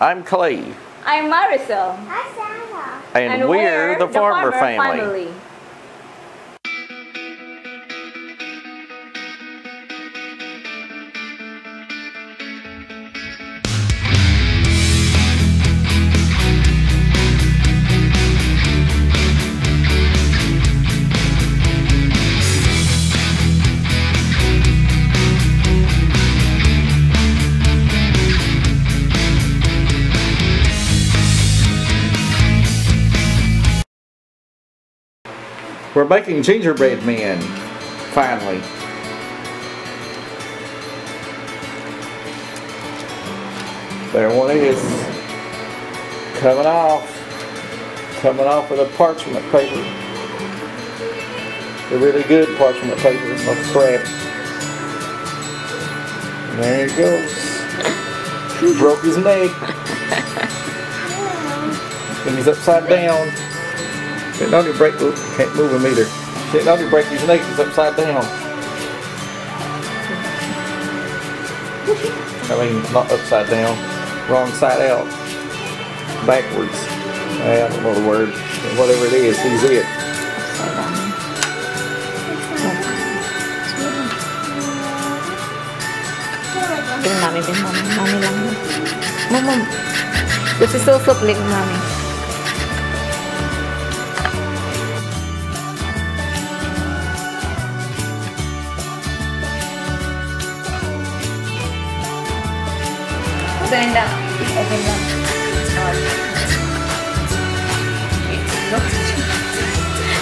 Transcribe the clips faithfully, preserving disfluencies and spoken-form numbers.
I'm Clay. I'm Marisol. I'm Sandra. And, and we're, we're the, the Farmer, Farmer Family. family. We're making gingerbread men, finally. There one is. Coming off. Coming off with a parchment paper. A really good parchment paper, no scrap. There he goes. He broke his neck. And he's upside down. Can't only break, can't move him either. Can't only break these legs upside down. I mean, not upside down. Wrong side out. Backwards. I don't know the word. Whatever it is, he's it. Mommy, mommy, mommy, mommy. This is so lovely, mommy. Turn down. Open down.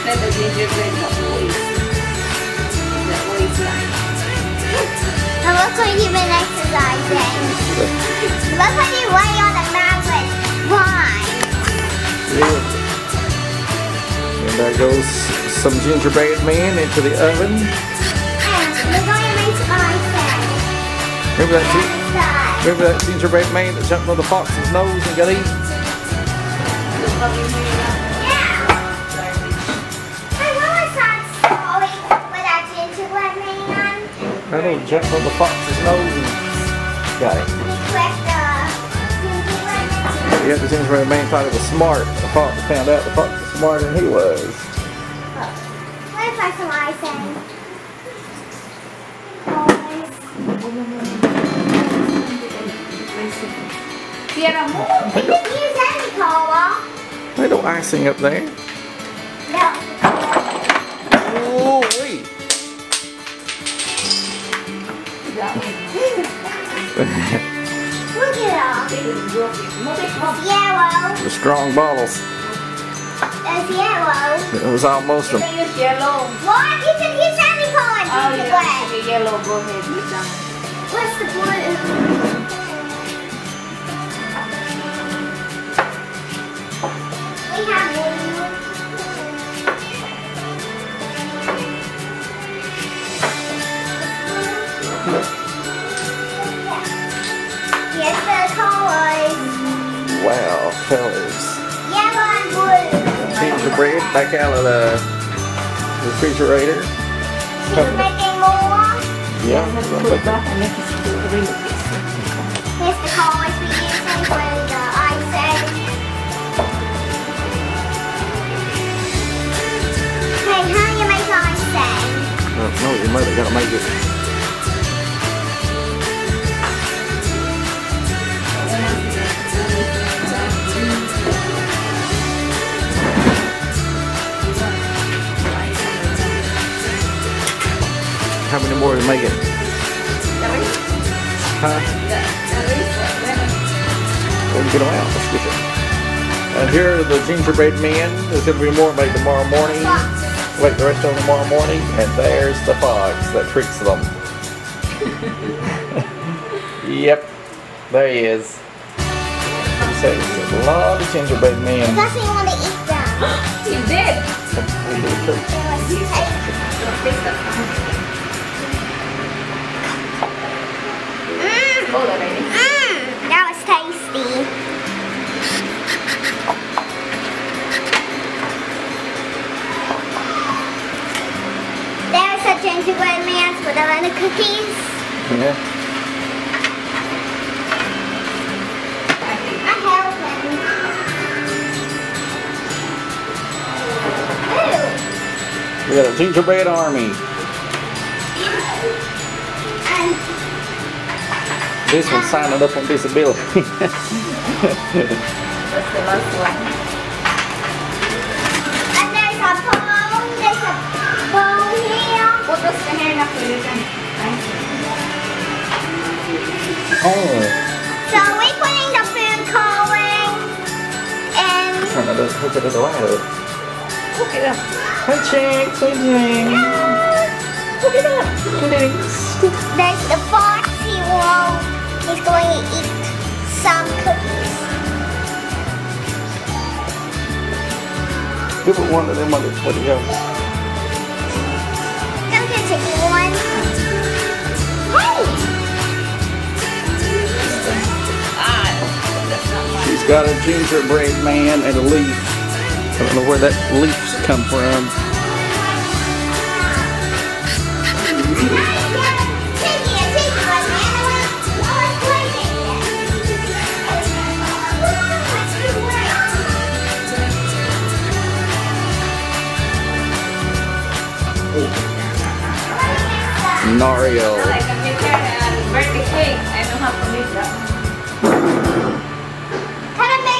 Let the gingerbread boys. The boys like. And look what you've been exercising. Look what you weigh on the mountain. Why? Yeah. And there goes some gingerbread man into the oven. And we're going to make ice. Remember that too? Remember that gingerbread man that jumped on the fox's nose and got eaten? Yeah. I know it's not story with that gingerbread man. I know he jumped on the fox's nose and got it. He cracked the gingerbread man. Yeah, the gingerbread man thought it was smart. The fox found out the fox was smarter than he was. What if I saw I said? They don't icing up there. No. Oh, wait. Look at all. Yellow. The strong bottles. That's yellow. It was almost a. Why? You can use any color. Oh, yeah. The yellow. Go ahead. You done. What's the blue? Wow, colors. Yellow and blue. Gingerbread back out of the refrigerator. She's making more? Yeah. Let's put it back and make it still really tasty. Here's the colors we use for the icing. Hey, how do you make icing? I don't know, your mother gotta make it. How many more to make it? Huh? Well, get them out. Let's get them. And here are the gingerbread men. There's going to be more made tomorrow morning. Wait, the rest of them tomorrow morning. And there's the fox that tricks them. Yep. There he is. So there's a lot of gingerbread men. Because he wanted to eat them. He did. He did. Mmm, that was tasty. There's a gingerbread man with a lot of cookies. Yeah. We got a gingerbread army. This one signed up on disability. That's the last one. And there's a bone, there's a bone here. What was the hair up here? Oh. So we're putting the food coloring and... Turn it up, put it the way up. Hook it up. Hi, chicks, what are you doing? Hook it up. There's the fox, he will... He's going to eat some cookies. Give it one of them on the twenty yards. I'm gonna take one. Hey! She's got a gingerbread man and a leaf. I don't know where that leaf's come from. Nario. Can I make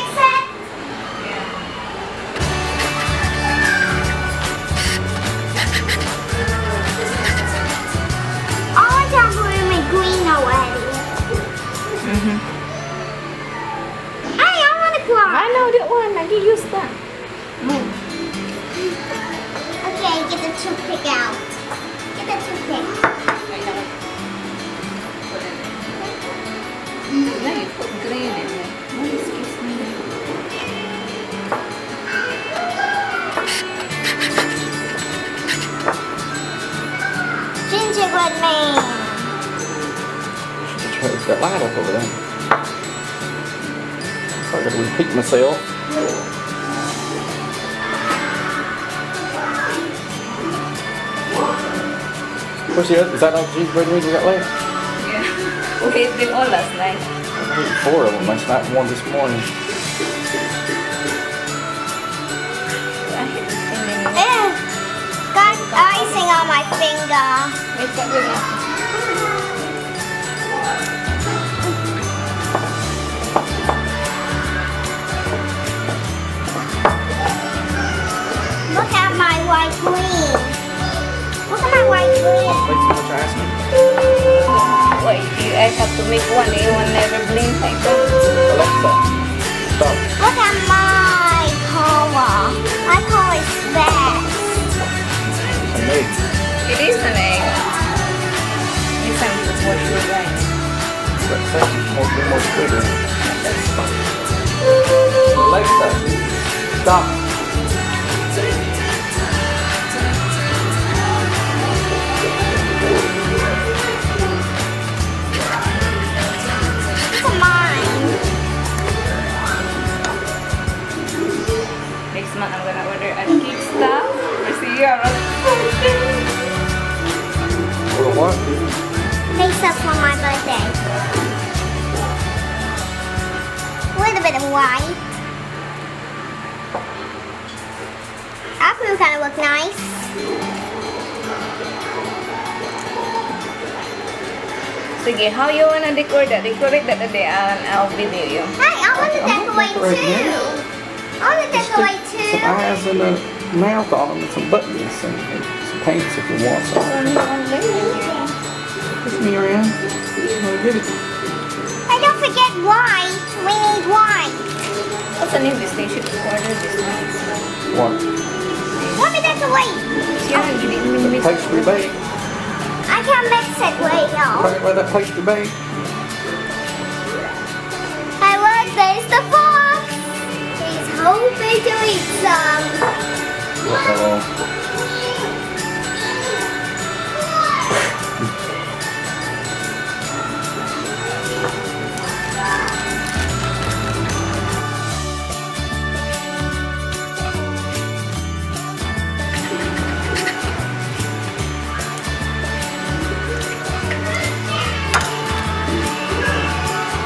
sense? Yeah. All I got for him is green already. Mm-hmm. Hey, I want a clock. I know that one. I get used to that. Mm. Okay, get the toothpick out. Get the toothpick. Now you put green in there. What is this mean? Gingerbread man. Should try to get light up over there. I'm going to repeat myself. What's the other? Is that all the gingerbread we got left? We ate them all last night. I ate four of them last night and one this morning. Ew! Got icing on my finger. It's not good enough. Look at my white green. Look at my white green. Wait, you guys have to make one, you will never blink like that. Alexa, stop. Look at my color. My color is best. It's an egg. It is an egg. This time it's what you like. But second, more, more sugar. Alexa, stop. I'm going to order a cake stuff for Sierra. Order what? Cake stuff for my birthday. A little bit of white. That blue kind of look nice. Sige, how you want to decorate that? Decorate that today and I'll video you. Hey, I want to decorate too. I want to decorate too. Some eyes and a mouth on them and some buttons and, and some paints if you want some. Push me around. And don't forget white. We need white. What's the name of this thing? Should we order this one? What? Let me decorate. Yeah, you didn't mix it. Pastry bake. I can't mix it right now. Right by that pastry bake. I love this. The four. Hope they do eat some. Uh-oh.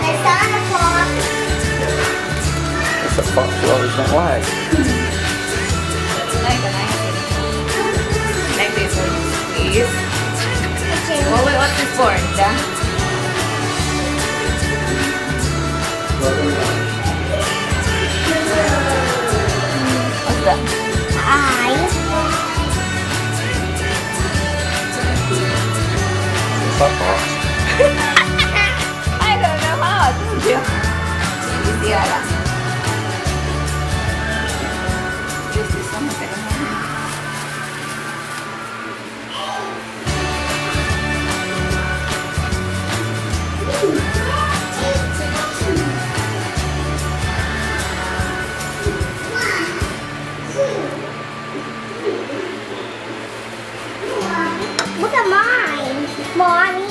It's on the floor. That fox you always don't like. That's like a nice thing. What we ought to record, huh? What's that? I don't know how to do it. Easy, Ara. Just do something. Look at mine. Mommy.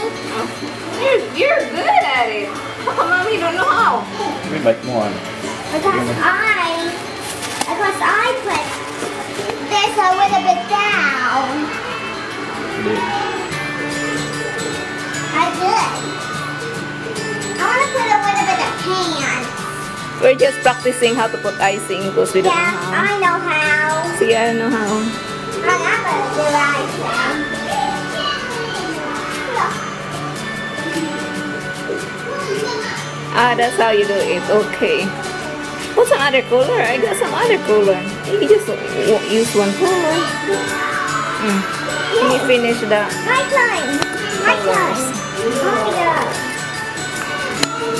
You're, you're good at it. Oh, Mommy don't know how. We like one. Because yeah. I, because I put this a little bit down. Yeah. I did. I want to put a little bit of pants. We're just practicing how to put icing because we yeah, don't know how. I know how. See, I know how. I got the icing. Ah, that's how you do it. Okay. What's some other color? I got some other color. You just use one color. Mm. Can you finish the my time. My time.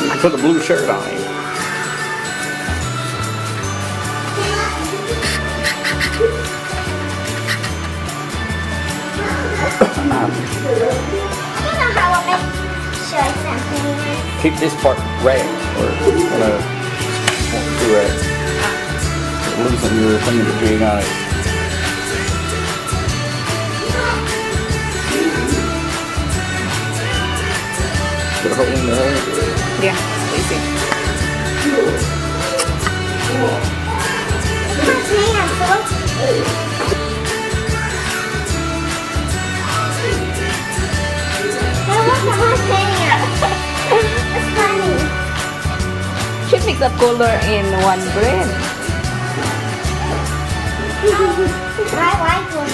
I put the blue shirt on. I don't know how I make. Keep this part red, or it's gonna be red. You're losing your thing to be nice. Put a hole in there. Yeah, easy. Cool. Cool. She mixed up color in one bread. I like it.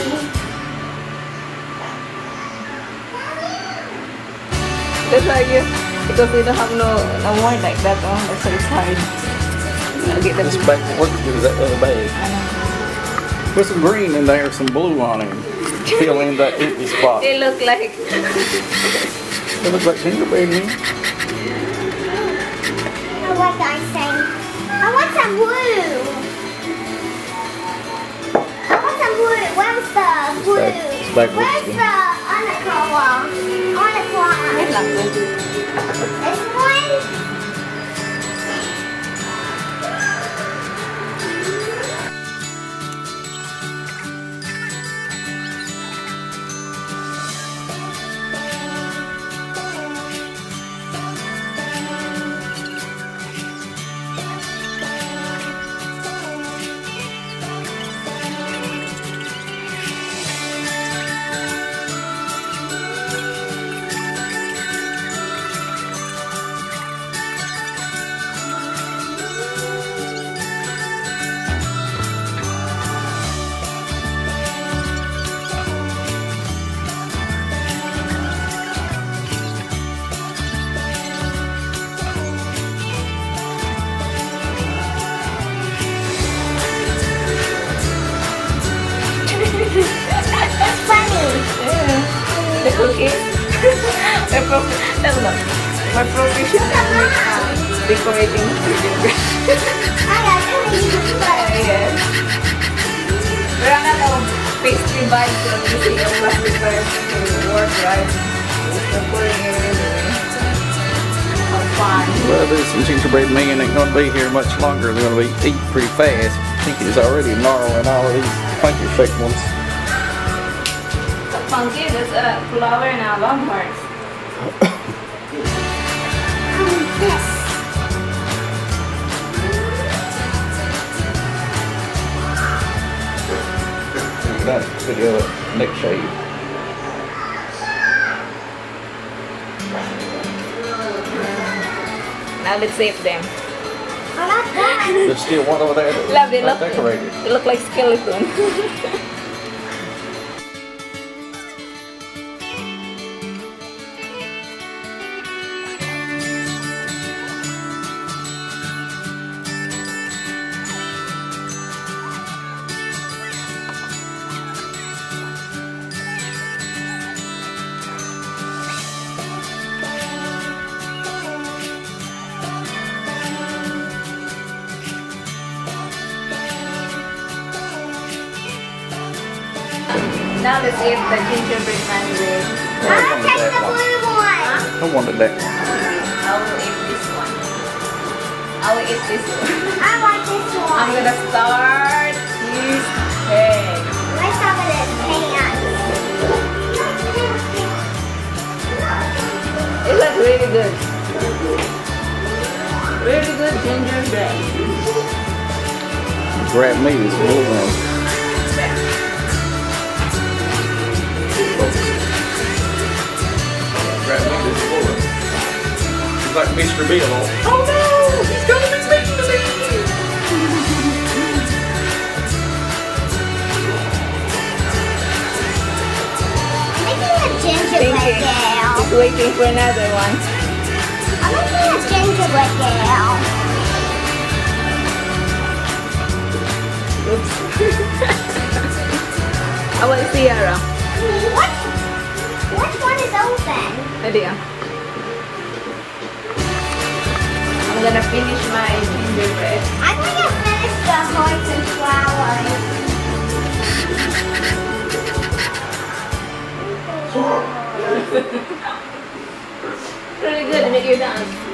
That's why you, because we don't have no, no more like that. Oh, that's why it's hard. I'll get them. This back work to that other bag. I know. Put some green in there, some blue on it. Fill in that empty spot. They look like. They look like gingerbread. What I say? I want some blue. I want some blue. Where's the blue? It's back, it's back Where's the other color? I want a color. This one? Okay. We're pro no, no. We're professional um, decorating. Yes. We're not a pastry bite, so we see a recipe to work, right? We're putting it in for fun. Well, there's some gingerbread man ain't gonna be here much longer. They're gonna be eat pretty fast. I think he's already gnarling all of these funky fake ones. Funky, there's a flower and a long heart. Yes. That's a video of neck shave. Now let's save them. I love that. There's still one over there that's they look, decorated. They look like skeleton. Now let's eat the gingerbread man with. I want the blue one. I want the black. I will eat this one. I will eat this one. I want this one. I'm gonna start this cake. Let's start with the peanuts. It looks really good. Really good gingerbread. Grab me this blue one. It's like Mister Beale. Oh no! He's gonna be speaking to me! I'm making a gingerbread girl. Just waiting for another one. I'm making a gingerbread girl. Oops. I want Sierra. What? Which one is open? Idea. I'm gonna finish my gingerbread. I'm gonna finish the hearts and flowers. Really good, and you're done.